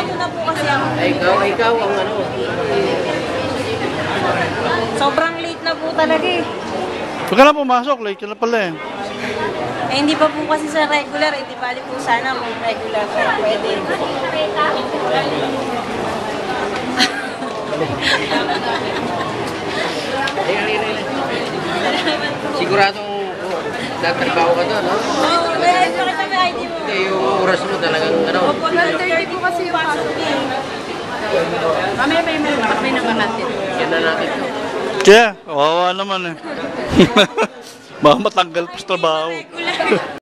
Nagkakaroon na po kasi ako. Ikaw ang ano. Sobrang late na po talaga eh. Huwag ka na pumasok, late ka na pala eh. Eh hindi pa po kasi sa regular, hindi bali po sana kung regular po pwede. Sigurado natrabaho ka doon, no? Oo, meron pa kami ID mo. Hindi, yung oras mo talagang ano. Opo, 9:30 po kasi yung pasok niya. Mamaya pa yung may naman natin. Yan na natin. Kaya, wawa naman eh. Baka matanggal pa sa trabaho.